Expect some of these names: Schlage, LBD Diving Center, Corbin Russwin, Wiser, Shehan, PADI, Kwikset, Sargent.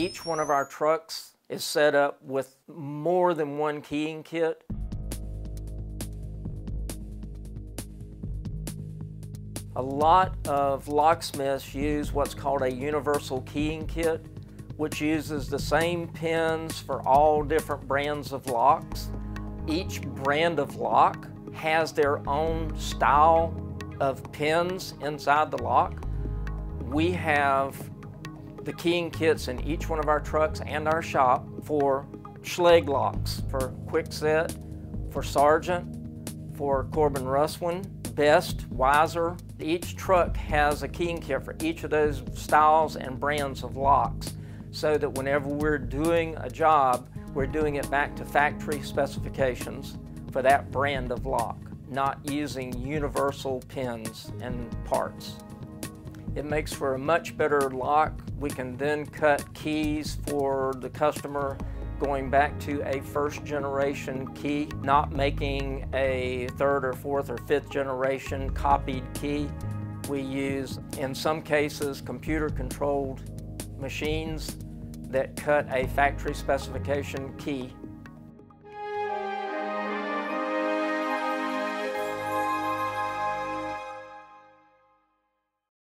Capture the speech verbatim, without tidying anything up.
Each one of our trucks is set up with more than one keying kit. A lot of locksmiths use what's called a universal keying kit, which uses the same pins for all different brands of locks. Each brand of lock has their own style of pins inside the lock. We have the keying kits in each one of our trucks and our shop for Schlage locks, for Kwikset, for Sargent, for Corbin Russwin, Best, Wiser. Each truck has a keying kit for each of those styles and brands of locks, so that whenever we're doing a job, we're doing it back to factory specifications for that brand of lock, not using universal pins and parts. It makes for a much better lock. We can then cut keys for the customer going back to a first generation key, not making a third or fourth or fifth generation copied key. We use, in some cases, computer controlled machines that cut a factory specification key